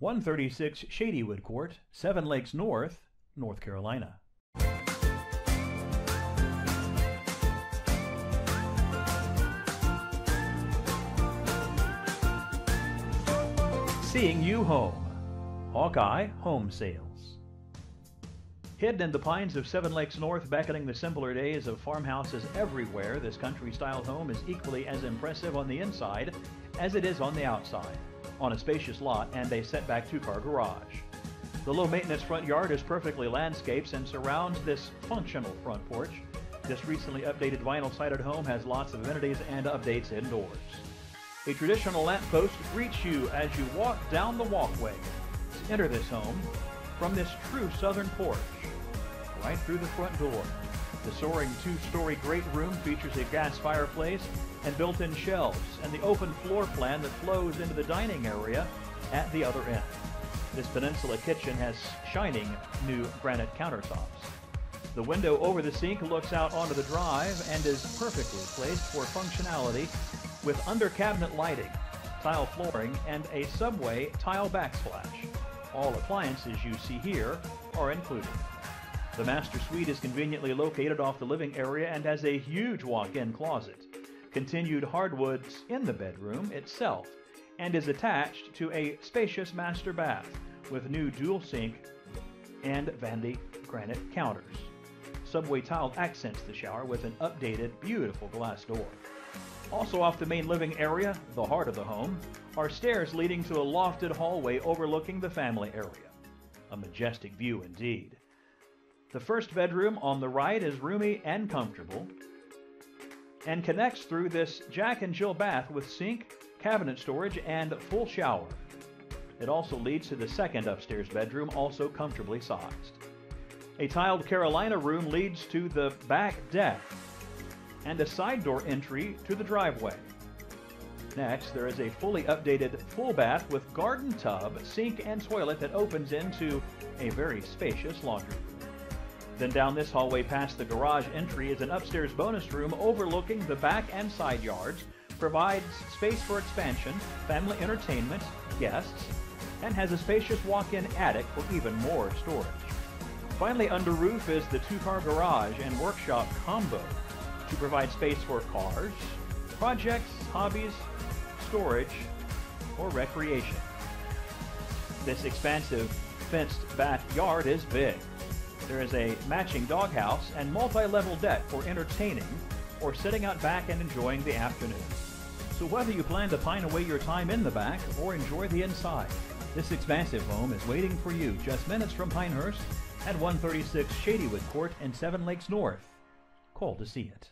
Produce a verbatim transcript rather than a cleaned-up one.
one thirty-six Shadywood Court, Seven Lakes North, North Carolina. Seeing You Home, Hawkeye Home Sales. Hidden in the pines of Seven Lakes North, beckoning the simpler days of farmhouses everywhere, this country-style home is equally as impressive on the inside as it is on the outside, on a spacious lot and a setback two-car garage. The low-maintenance front yard is perfectly landscaped and surrounds this functional front porch. This recently updated vinyl-sided home has lots of amenities and updates indoors. A traditional lamppost greets you as you walk down the walkway. Enter this home from this true southern porch, right through the front door. The soaring two-story great room features a gas fireplace and built-in shelves, and the open floor plan that flows into the dining area at the other end. This peninsula kitchen has shining new granite countertops. The window over the sink looks out onto the drive and is perfectly placed for functionality, with under-cabinet lighting, tile flooring, and a subway tile backsplash. All appliances you see here are included. The master suite is conveniently located off the living area and has a huge walk-in closet, continued hardwoods in the bedroom itself, and is attached to a spacious master bath with new dual sink and Vandy granite counters. Subway tile accents the shower with an updated, beautiful glass door. Also off the main living area, the heart of the home, are stairs leading to a lofted hallway overlooking the family area. A majestic view indeed. The first bedroom on the right is roomy and comfortable, and connects through this Jack and Jill bath with sink, cabinet storage, and full shower. It also leads to the second upstairs bedroom, also comfortably sized. A tiled Carolina room leads to the back deck, and a side door entry to the driveway. Next, there is a fully updated full bath with garden tub, sink, and toilet that opens into a very spacious laundry room. Then down this hallway past the garage entry is an upstairs bonus room overlooking the back and side yards, provides space for expansion, family entertainment, guests, and has a spacious walk-in attic for even more storage. Finally, under roof is the two-car garage and workshop combo, to provide space for cars, projects, hobbies, storage, or recreation. This expansive fenced backyard is big. There is a matching doghouse and multi-level deck for entertaining or sitting out back and enjoying the afternoon. So whether you plan to pine away your time in the back or enjoy the inside, this expansive home is waiting for you just minutes from Pinehurst at one thirty-six Shadywood Court in Seven Lakes North. Call to see it.